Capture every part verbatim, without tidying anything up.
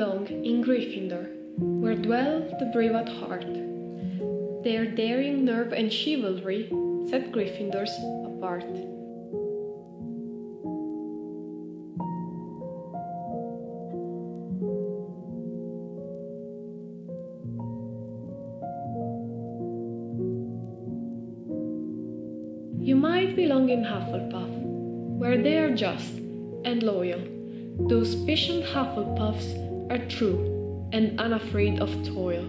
belong in Gryffindor, where dwell the brave at heart. Their daring nerve and chivalry set Gryffindors apart. You might belong in Hufflepuff, where they are just and loyal. Those patient Hufflepuffs are true and unafraid of toil.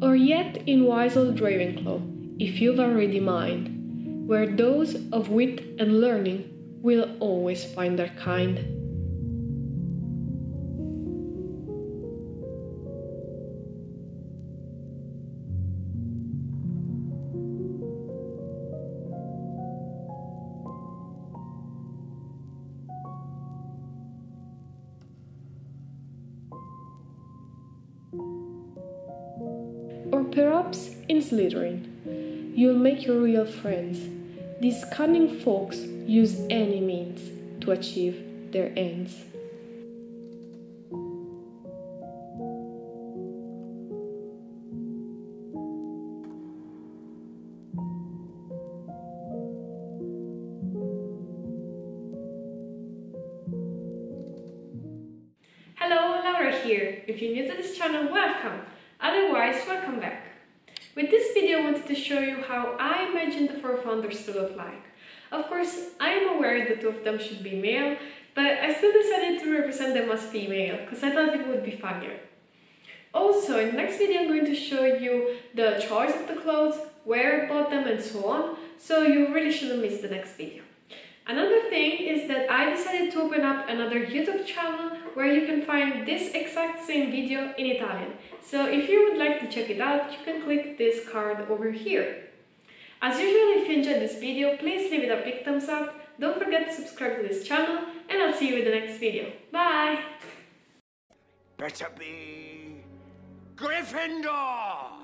Or yet in wise old Ravenclaw, if you've already mined, where those of wit and learning will always find their kind. Or perhaps in Slytherin, you'll make your real friends. These cunning folks use any means to achieve their ends. Hello, Laura here. If you're new to this channel, welcome. Otherwise, welcome back. With this video I wanted to show you how I imagine the four founders to look like. Of course, I am aware that two of them should be male, but I still decided to represent them as female, because I thought it would be funnier. Also, in the next video I'm going to show you the choice of the clothes, where I bought them and so on, so you really shouldn't miss the next video. Another thing is that I decided to open up another YouTube channel where you can find this exact same video in Italian. So if you would like to check it out, you can click this card over here. As usual, if you enjoyed this video, please leave it a big thumbs up, don't forget to subscribe to this channel, and I'll see you in the next video. Bye! Better be Gryffindor!